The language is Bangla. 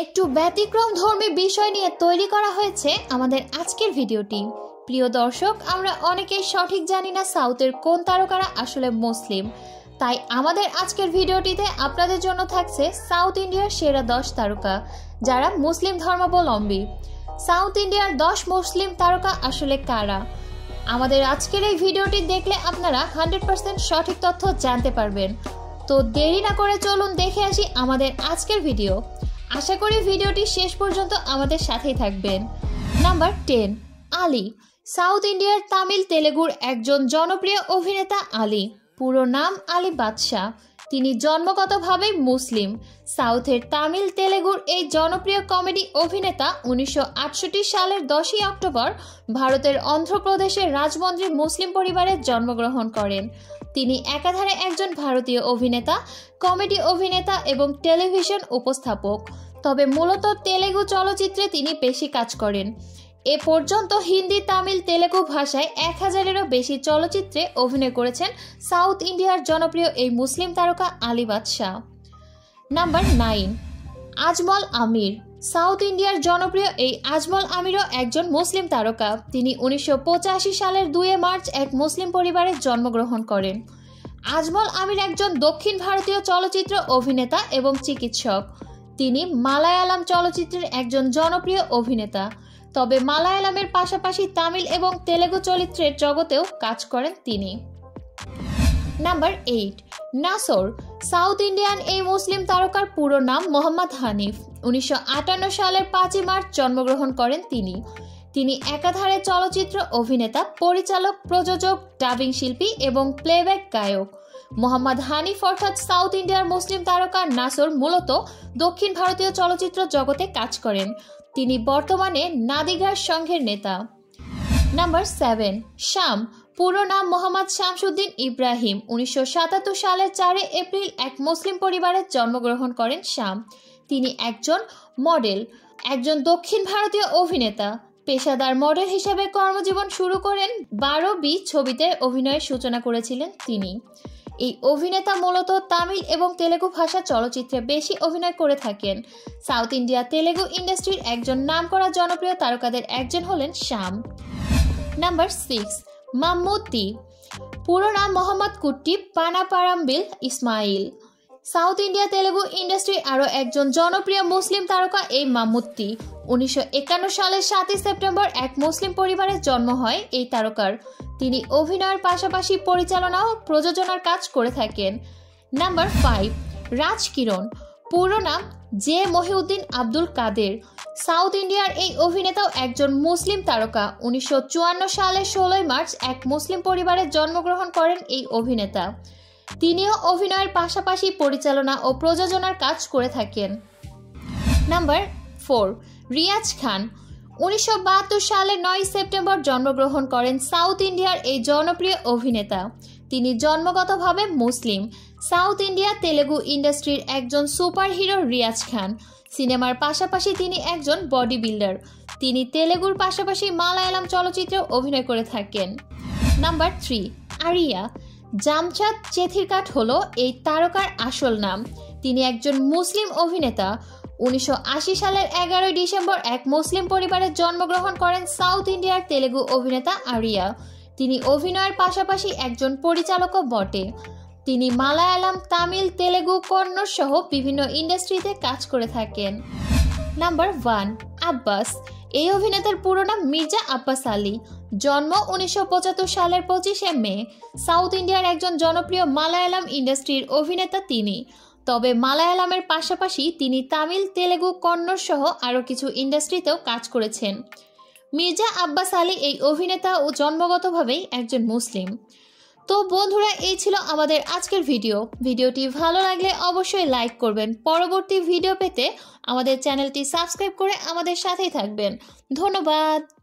একটু ব্যতিক্রম ধর্মী বিষয় নিয়ে তৈরি করা হয়েছে আমাদের আজকের ভিডিওটি। প্রিয় দর্শক, আমরা অনেকেই সঠিক জানি না সাউথের কোন তারকারা আসলে মুসলিম, তাই আমাদের আজকের ভিডিওটিতে আপনাদের জন্য থাকছে সাউথ ইন্ডিয়ার সেরা 10 তারকা যারা মুসলিম ধর্মাবলম্বী। সাউথ ইন্ডিয়ার 10 মুসলিম তারকা আসলে কারা? আমাদের আজকের এই ভিডিওটি দেখলে আপনারা 100% সঠিক তথ্য জানতে পারবেন। তো দেরি না করে চলুন দেখে আসি আমাদের আজকের ভিডিও। আশা করি ভিডিওটি শেষ পর্যন্ত আমাদের সাথেই থাকবেন। নাম্বার 10, আলী। সাউথ ইন্ডিয়ার তামিল তেলেগুর একজন জনপ্রিয় অভিনেতা আলী। পুরো নাম আলী বাদশাহ। তিনি জন্মগতভাবে মুসলিম। সাউথের তামিল তেলেগুর এই জনপ্রিয় কমেডি অভিনেতা 1968 সালের 10ই অক্টোবর ভারতের অন্ধ্রপ্রদেশের রাজমন্দ্রী মুসলিম পরিবারে জন্মগ্রহণ করেন। তিনি একাধারে একজন ভারতীয় অভিনেতা, কমেডি অভিনেতা এবং টেলিভিশন উপস্থাপক। তবে মূলত তেলেগু চলচ্চিত্রে তিনি বেশি কাজ করেন। এ পর্যন্ত হিন্দি, তামিল, তেলেগু ভাষায় 1000-এরও বেশি চলচ্চিত্রে অভিনয় করেছেন সাউথ ইন্ডিয়ার জনপ্রিয় এই মুসলিম তারকা আলী বাদশাহ। নাম্বার 9, আজমল আমির। সাউথ ইন্ডিয়ার জনপ্রিয় এই আজমল আমিরও একজন মুসলিম তারকা। তিনি 1985 সালের 2 মার্চ এক মুসলিম পরিবারে জন্মগ্রহণ করেন। আজমল আমির একজন দক্ষিণ ভারতীয় চলচ্চিত্র অভিনেতা এবং চিকিৎসক। তিনি মালায়ালাম চলচ্চিত্রের একজন জনপ্রিয় অভিনেতা। তবে মালায়ালামের পাশাপাশি তামিল এবং তেলেগু চলচ্চিত্রের জগতেও কাজ করেন তিনি। নাম্বার 8, নাসর। সাউথ ইন্ডিয়ান এই মুসলিম তারকার পুরো নাম মোহাম্মদ হানিফ। 1958 সালের 5 মার্চ জন্মগ্রহণ করেন তিনি। তিনি একাধারে চলচ্চিত্র অভিনেতা, পরিচালক, প্রযোজক, ডাবিং শিল্পী এবং প্লেব্যাক গায়ক। মোহাম্মদ হানিফ অর্থাৎ সাউথ ইন্ডিয়ার মুসলিম তারকা নাসর মূলত দক্ষিণ ভারতীয় চলচ্চিত্র জগতে কাজ করেন। তিনি বর্তমানে নাদিঘাট সংঘের নেতা। নাম্বার 7, শাম। পুরো নাম মোহাম্মদ শামসুদ্দিন ইব্রাহিম। 1977 সালের 4 এপ্রিল এক মুসলিম পরিবারে জন্মগ্রহণ করেন শাম। তিনি একজন মডেল, একজন দক্ষিণ ভারতীয় অভিনেতা। পেশাদার মডেল হিসেবে কর্মজীবন শুরু করেন। 12B ছবিতে অভিনয়ের সূচনা করেছিলেন তিনি। এই অভিনেতা মূলত তামিল এবং তেলেগু ভাষা চলচ্চিত্রে বেশি অভিনয় করে থাকেন। সাউথ ইন্ডিয়া তেলেগু ইন্ডাস্ট্রির একজন নামকরা জনপ্রিয় তারকাদের একজন হলেন শাম। নাম্বার 6, মাম্মুতি। পুরো নাম মোহাম্মদ কুট্টি পানাপারাম্বিল ইসমাইল। সাউথ ইন্ডিয়া তেলেগু ইন্ডাস্ট্রির আরও একজন জনপ্রিয় মুসলিম তারকা এই মাম্মুতি। 1951 সালের 7 সেপ্টেম্বর এক মুসলিম পরিবারে জন্ম হয় এই তারকার। তিনি অভিনয়ের পাশাপাশি পরিচালনা ও প্রযোজনার কাজ করে থাকেন। নাম্বার 5, রাজকিরণ। পুরো নাম জে মহিউদ্দিন আব্দুল কাদের। সাউথ ইন্ডিয়ার এই অভিনেতাও একজন মুসলিম তারকা। 1954 সালের 16 মার্চ এক মুসলিম পরিবারে জন্মগ্রহণ করেন এই অভিনেতা। তিনিও অভিনয়ের পাশাপাশি পরিচালনা ও প্রযোজনার কাজ করে থাকেন। নাম্বার 4, রিয়াজ খান। 1972 সালের 9 সেপ্টেম্বর জন্মগ্রহণ করেন সাউথ ইন্ডিয়ার এই জনপ্রিয় অভিনেতা। তিনি জন্মগতভাবে মুসলিম। সাউথ ইন্ডিয়া তেলেগু ইন্ডাস্ট্রির একজন সুপারহিরো রিয়াজ খান। সিনেমার পাশাপাশি তিনি একজন বডি বিল্ডার। তিনি তেলেগুর পাশাপাশি মালায়ালাম চলচ্চিত্রে অভিনয় করে থাকেন। Number 3, area. জামছাত চেথিরকাট হল এই তারকার আসল নাম। তিনি একজন মুসলিম অভিনেতা। 1980 সালের 11 ডিসেম্বর এক মুসলিম পরিবারে জন্মগ্রহণ করেন সাউথ ইন্ডিয়ার তেলেগু অভিনেতা আরিয়া। তিনি অভিনয়ের পাশাপাশি একজন পরিচালকও বটে। তিনি মালায়ালাম, তামিল, তেলেগু, কন্নড় সহ বিভিন্ন ইন্ডাস্ট্রিতে কাজ করে থাকেন। নাম্বার 1, আব্বাস। এই অভিনেতার পুরো নাম মির্জা আব্বাসালি। জন্ম 1975 সালের 25 মে। সাউথ ইন্ডিয়ার একজন জনপ্রিয় মালায়ালাম ইন্ডাস্ট্রির অভিনেতা তিনি। তবে মালায়ালামের পাশাপাশি তিনি তামিল, তেলেগু, কন্নড় সহ আরও কিছু ইন্ডাস্ট্রিতেও কাজ করেছেন। মির্জা আব্বাস আলী এই অভিনেতা ও জন্মগতভাবেই একজন মুসলিম। তো বন্ধুরা, এই ছিল আমাদের আজকের ভিডিও। ভিডিওটি ভালো লাগলে অবশ্যই লাইক করবেন। পরবর্তী ভিডিও পেতে আমাদের চ্যানেলটি সাবস্ক্রাইব করে আমাদের সাথেই থাকবেন। ধন্যবাদ।